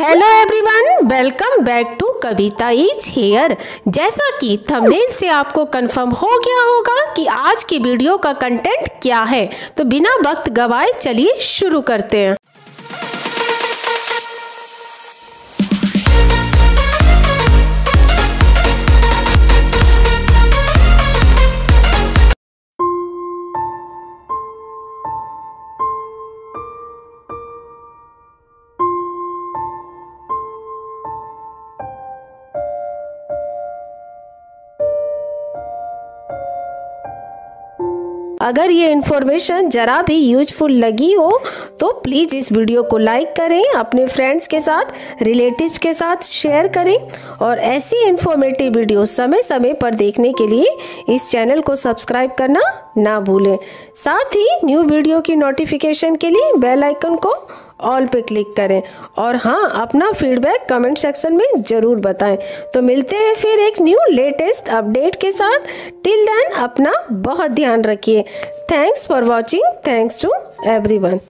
Hello everyone, welcome back to Kavita is here. जैसा कि thumbnail से आपको कंफर्म हो गया होगा कि आज की वीडियो का कंटेंट क्या है, तो बिना वक्त गवाए चलिए शुरू करते हैं। अगर ये इन्फॉर्मेशन ज़रा भी यूजफुल लगी हो तो प्लीज़ इस वीडियो को लाइक करें, अपने फ्रेंड्स के साथ, रिलेटिव्स के साथ शेयर करें और ऐसी इन्फॉर्मेटिव वीडियो समय समय पर देखने के लिए इस चैनल को सब्सक्राइब करना ना भूलें। साथ ही न्यू वीडियो की नोटिफिकेशन के लिए बेल आइकन को ऑल पे क्लिक करें और हाँ, अपना फीडबैक कमेंट सेक्शन में ज़रूर बताएं। तो मिलते हैं फिर एक न्यू लेटेस्ट अपडेट के साथ। टिल देन अपना बहुत ध्यान रखिए। Thanks for watching. Thanks to everyone.